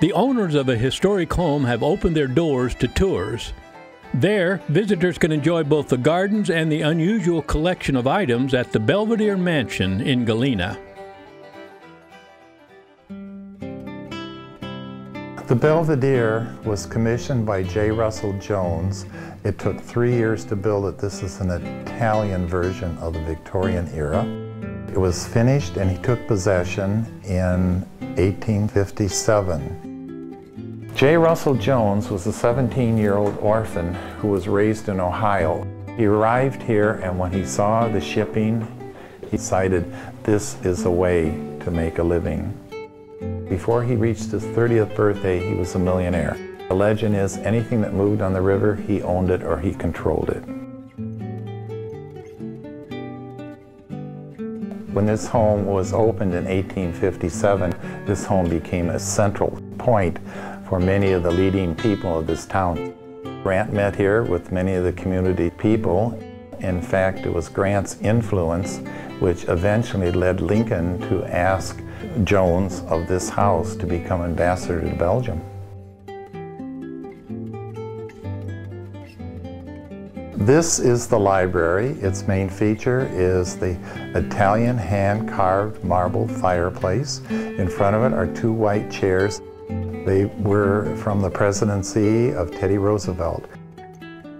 The owners of the historic home have opened their doors to tours. There, visitors can enjoy both the gardens and the unusual collection of items at the Belvedere Mansion in Galena. The Belvedere was commissioned by J. Russell Jones. It took 3 years to build it. This is an Italian version of the Victorian era. It was finished and he took possession in 1857. J. Russell Jones was a 17-year-old orphan who was raised in Ohio. He arrived here, and when he saw the shipping, he decided this is a way to make a living. Before he reached his 30th birthday, he was a millionaire. The legend is anything that moved on the river, he owned it or he controlled it. When this home was opened in 1857, this home became a central point for many of the leading people of this town. Grant met here with many of the community people. In fact, it was Grant's influence which eventually led Lincoln to ask Jones of this house to become ambassador to Belgium. This is the library. Its main feature is the Italian hand-carved marble fireplace. In front of it are two white chairs. They were from the presidency of Teddy Roosevelt.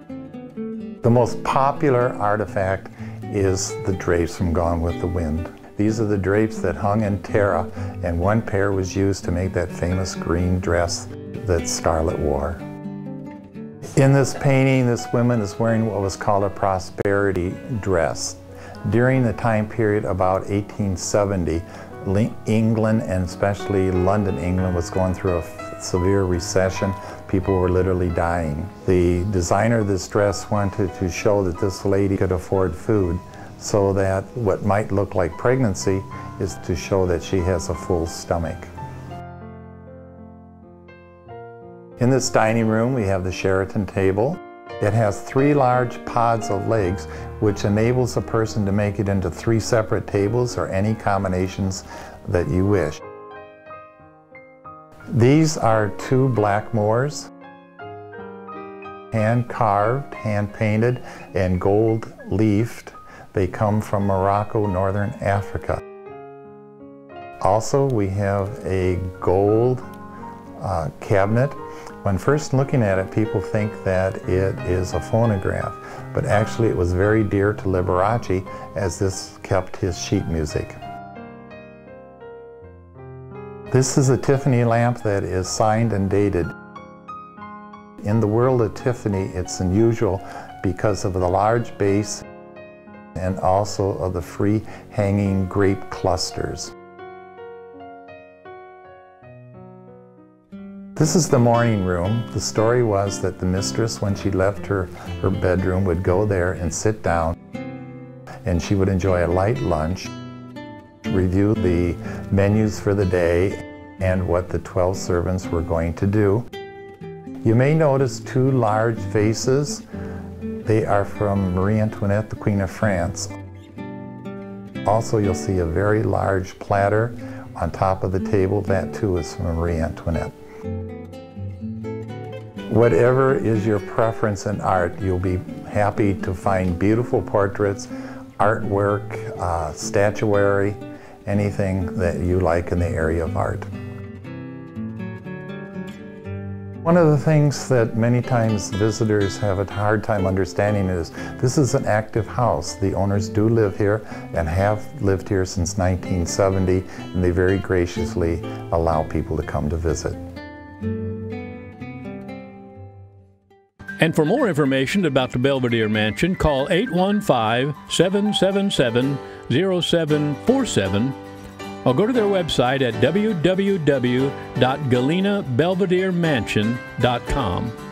The most popular artifact is the drapes from Gone with the Wind. These are the drapes that hung in Tara, and one pair was used to make that famous green dress that Scarlett wore. In this painting, this woman is wearing what was called a prosperity dress. During the time period about 1870, England, and especially London, England, was going through a severe recession. People were literally dying. The designer of this dress wanted to show that this lady could afford food, so that what might look like pregnancy is to show that she has a full stomach. In this dining room, we have the Sheraton table. It has 3 large pods of legs, which enables a person to make it into 3 separate tables or any combinations that you wish. These are 2 Blackmores, hand-carved, hand-painted, and gold-leafed. They come from Morocco, northern Africa. Also, we have a gold cabinet. When first looking at it, people think that it is a phonograph, but actually it was very dear to Liberace, as this kept his sheet music. This is a Tiffany lamp that is signed and dated. In the world of Tiffany, it's unusual because of the large base and also of the free hanging grape clusters. This is the morning room. The story was that the mistress, when she left her bedroom, would go there and sit down, and she would enjoy a light lunch, review the menus for the day and what the 12 servants were going to do. You may notice 2 large vases. They are from Marie Antoinette, the Queen of France. Also, you'll see a very large platter on top of the table. That too is from Marie Antoinette. Whatever is your preference in art, you'll be happy to find beautiful portraits, artwork, statuary, anything that you like in the area of art. One of the things that many times visitors have a hard time understanding is this is an active house. The owners do live here and have lived here since 1970, and they very graciously allow people to come to visit. And for more information about the Belvedere Mansion, call 815-777-0747 or go to their website at www.galenaBelvedereMansion.com.